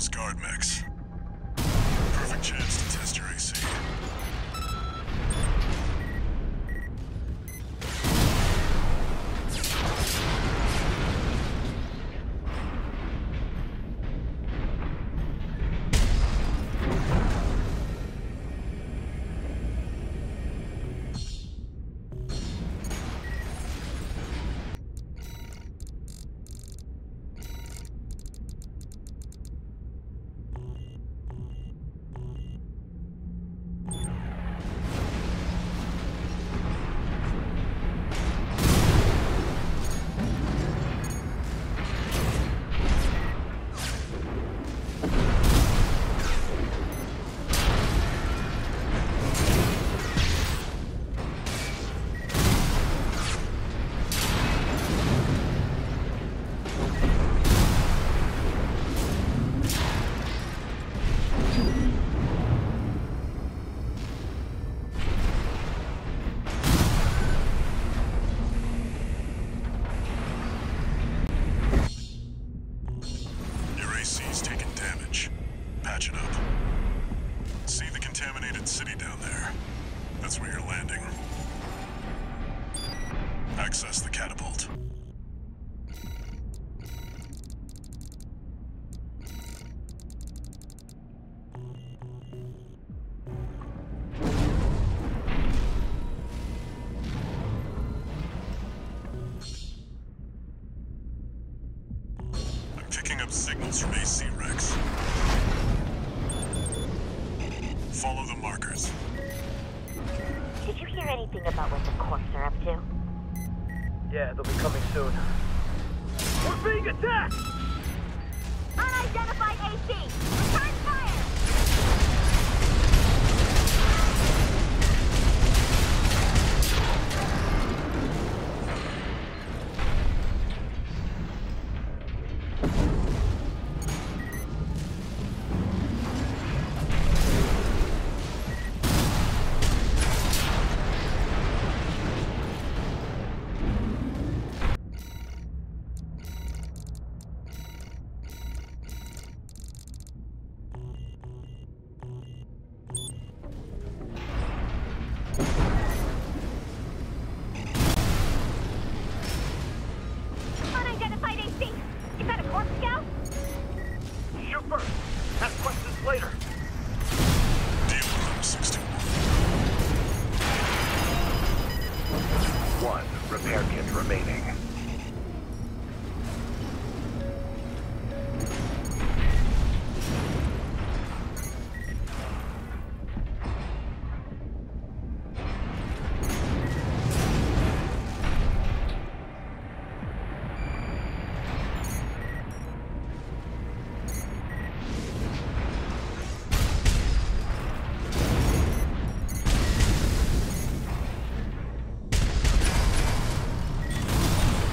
Systems guard mechs. Perfect chance to test your AC. Access the catapult. I'm picking up signals from AC Rex. Follow the markers. Did you hear anything about what the Corps are up to? Yeah, they'll be coming soon. We're being attacked! Unidentified AC! Return fire! Repair kit remaining.